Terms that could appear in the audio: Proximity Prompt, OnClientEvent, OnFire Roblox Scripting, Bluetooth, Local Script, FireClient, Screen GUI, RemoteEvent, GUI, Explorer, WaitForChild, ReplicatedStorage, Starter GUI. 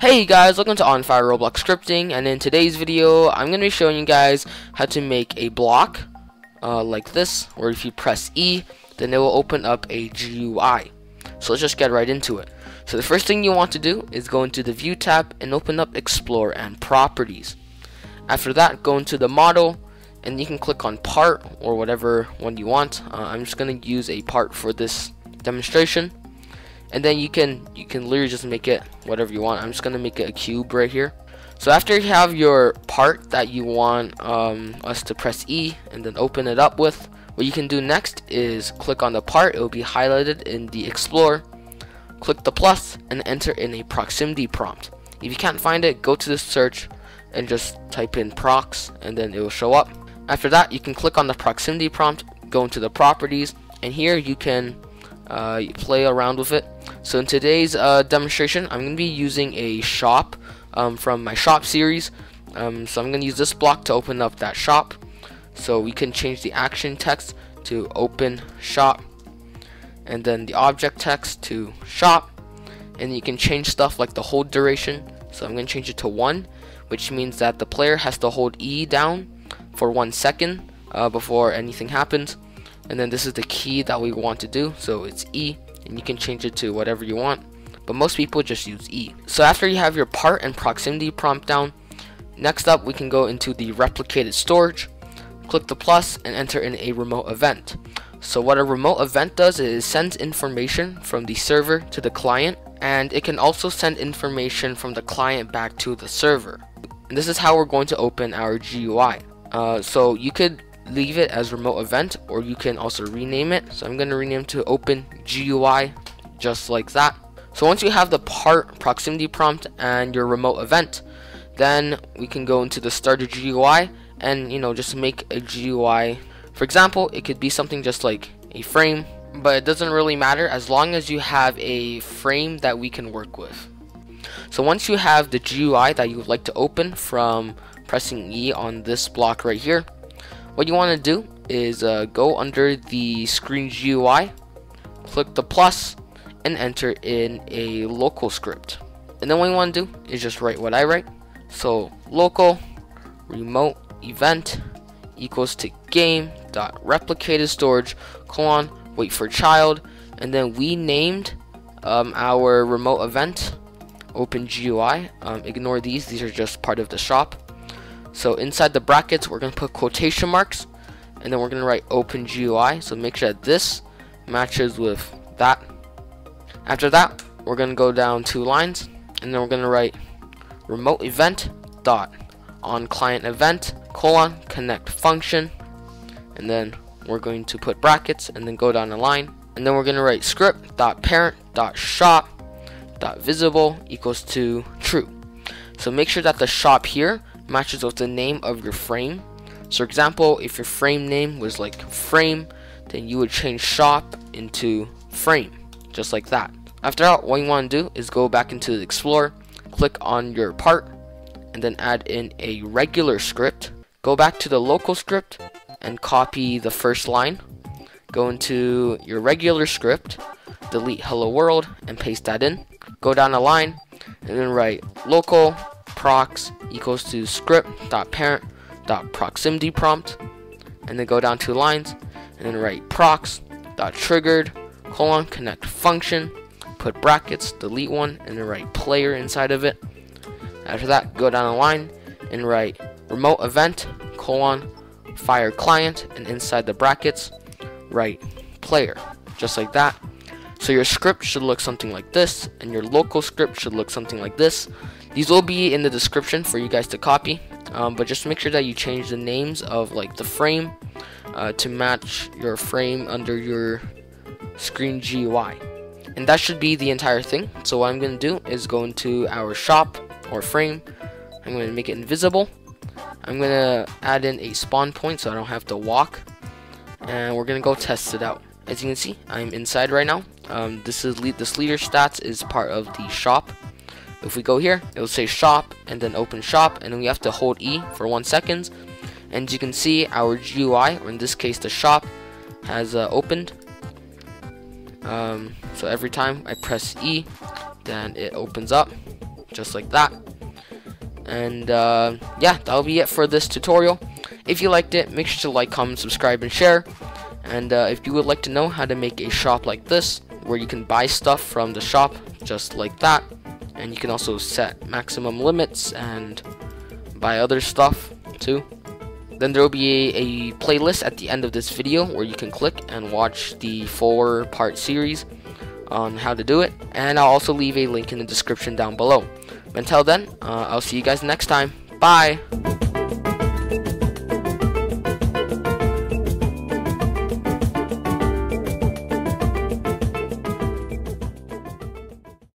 Hey guys, welcome to OnFire Roblox Scripting, and in today's video I'm going to be showing you guys how to make a block like this, where if you press E then it will open up a GUI. So let's just get right into it. So the first thing you want to do is go into the View tab and open up Explorer and Properties. After that, go into the Model and you can click on Part or whatever one you want. I'm just going to use a part for this demonstration. And then you can literally just make it whatever you want. I'm just gonna make it a cube right here. So after you have your part that you want us to press E and then open it up with, what you can do next is click on the part. It will be highlighted in the Explorer. Click the plus and enter in a proximity prompt. If you can't find it, go to the search and just type in prox and then it will show up. After that, you can click on the proximity prompt, go into the properties, and here you can play around with it. So in today's demonstration, I'm going to be using a shop from my shop series. So I'm going to use this block to open up that shop. So we can change the action text to open shop, and then the object text to shop. And you can change stuff like the hold duration. So I'm going to change it to 1, which means that the player has to hold E down for 1 second before anything happens. And then this is the key that we want to do, so it's E. And you can change it to whatever you want, but most people just use E. So after you have your part and proximity prompt down, next up we can go into the replicated storage, click the plus and enter in a remote event. So what a remote event does is it sends information from the server to the client, and it can also send information from the client back to the server. And this is how we're going to open our GUI. So you could leave it as remote event, or you can also rename it. So I'm going to rename to open GUI, just like that. So once you have the part, proximity prompt, and your remote event, then we can go into the starter GUI and, you know, just make a GUI. For example, it could be something just like a frame, but it doesn't really matter as long as you have a frame that we can work with. So once you have the GUI that you would like to open from pressing E on this block right here, what you want to do is go under the Screen GUI, click the plus, and enter in a local script. And then what you want to do is just write what I write. So local remote event equals to game.replicatedStorage : wait for child, and then we named our remote event open GUI. Ignore these are just part of the shop. So inside the brackets, we're going to put quotation marks, and then we're going to write open GUI. So make sure that this matches with that. After that, we're going to go down 2 lines, and then we're going to write remote event dot on client event : connect function, and then we're going to put brackets and then go down a line, and then we're going to write script dot parent dot shop dot visible equals to true. So make sure that the shop here matches with the name of your frame. So for example, if your frame name was like frame, then you would change shop into frame, just like that. After that, what you want to do is go back into the Explorer, click on your part, and then add in a regular script. Go back to the local script and copy the first line. Go into your regular script, delete hello world, and paste that in. Go down a line and then write local prox equals to script.parent.proximity prompt, and then go down 2 lines and then write prox.triggered : connect function, put brackets, delete one, and then write player inside of it. After that, go down a line and write remote event : fire client, and inside the brackets write player, just like that. So your script should look something like this, and your local script should look something like this. These will be in the description for you guys to copy, but just make sure that you change the names of like the frame to match your frame under your Screen GUI. And that should be the entire thing. So what I'm going to do is go into our shop or frame. I'm going to make it invisible. I'm going to add in a spawn point so I don't have to walk. And we're going to go test it out. As you can see, I'm inside right now. This leader stats is part of the shop. If we go here, it will say shop and then open shop, and then we have to hold E for 1 second. And you can see our GUI, or in this case the shop, has opened. So every time I press E, then it opens up. just like that. And yeah, that'll be it for this tutorial. If you liked it, make sure to like, comment, subscribe, and share. And if you would like to know how to make a shop like this, where you can buy stuff from the shop just like that, and you can also set maximum limits and buy other stuff too, then there will be a playlist at the end of this video where you can click and watch the 4-part series on how to do it, and I'll also leave a link in the description down below. Until then, I'll see you guys next time. Bye!